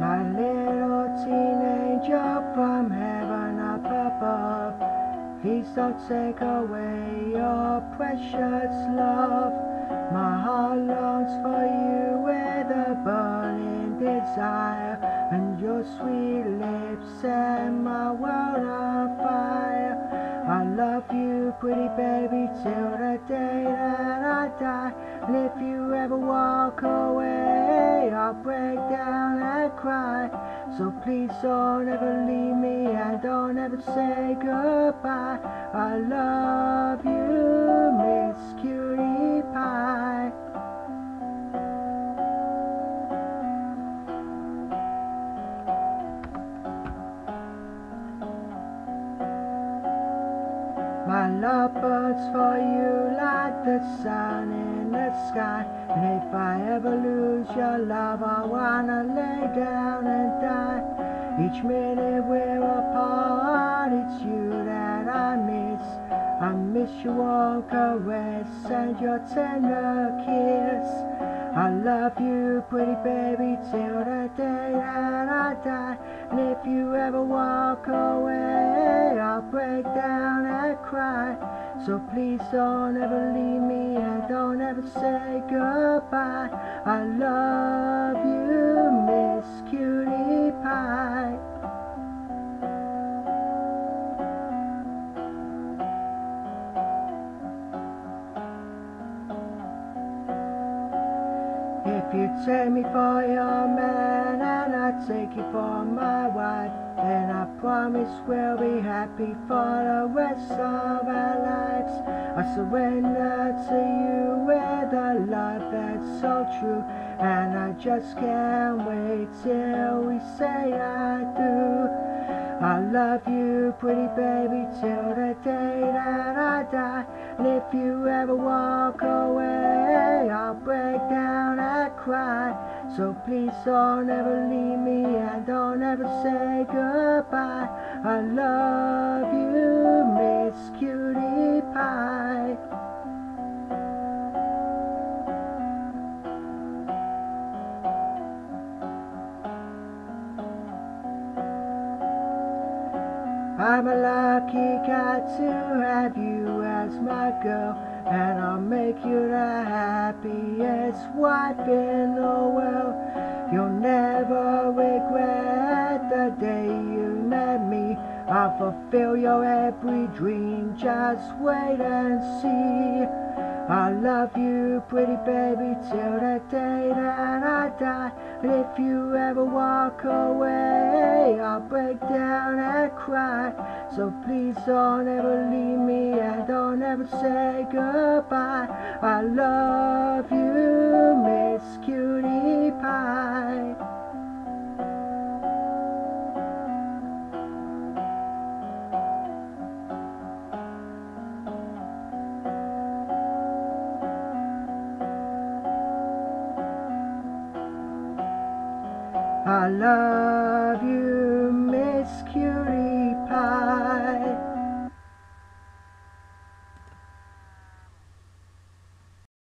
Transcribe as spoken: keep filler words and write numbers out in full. My little teenager from heaven up above, please don't take away your precious love. My heart longs for you with a burning desire, and your sweet lips set my world on fire. I love you, pretty baby, till the day that I die. And if you ever walk away, I'll break down and cry. So please don't ever leave me, and don't ever say goodbye. I love you, Miss Cutie Pie. My love burns for you like the sun in the sky, and if I ever lose your love, I wanna lay down and die. Each minute we're apart, it's you that I miss. I miss your warm caress and your tender kiss. I love you, pretty baby, till the day that I die. And if you ever walk away, I'll break down and cry. So please don't ever leave me, and don't ever say goodbye. I love you, Miss Cutie Pie. If you take me for your man and I take you for my wife, then I promise we'll be happy for the rest of our lives. I surrender to you with a love that's so true, and I just can't wait till we say I do. I love you, pretty baby, till the day that I die. And if you ever walk away, I'll break down and cry. So please don't ever leave me, and don't ever say goodbye. I love you, Miss Cutie Pie. I'm a lucky cat to have you as my girl, and I'll make you the happiest wife in the world. You'll never regret the day you met me. I'll fulfill your every dream, just wait and see. I love you, pretty baby, till the day that I die. And if you ever walk away, I'll break down and cry. So please don't ever leave me, and don't ever say goodbye. I love you, Miss Cutie Pie. I love you, Miss Cutie Pie.